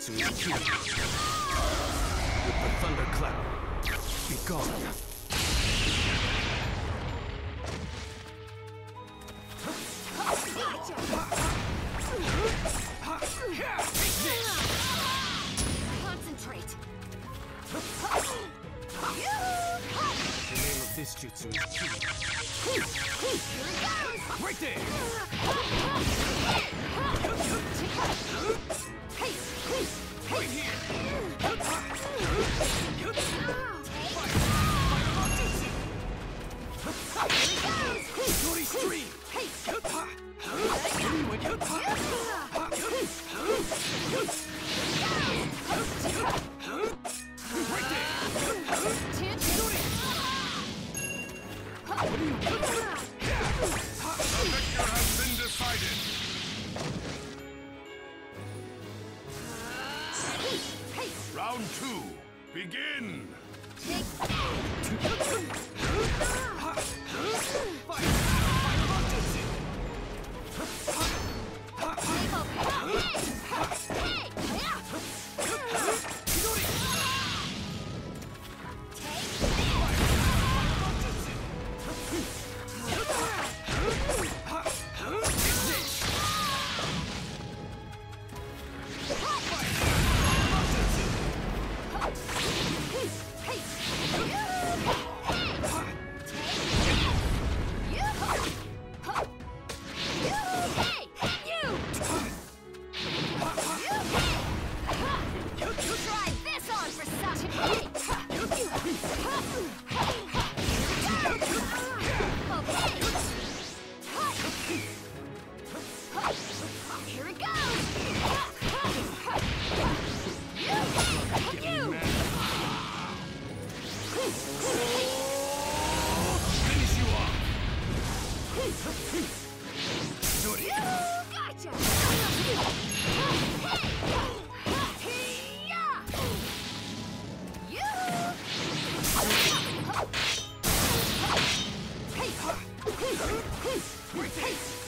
Zenitsu is here. With the thunderclap, be gone. Concentrate. The name of this jutsu is Ki. Right there. Right here. Round 2, begin! Right there.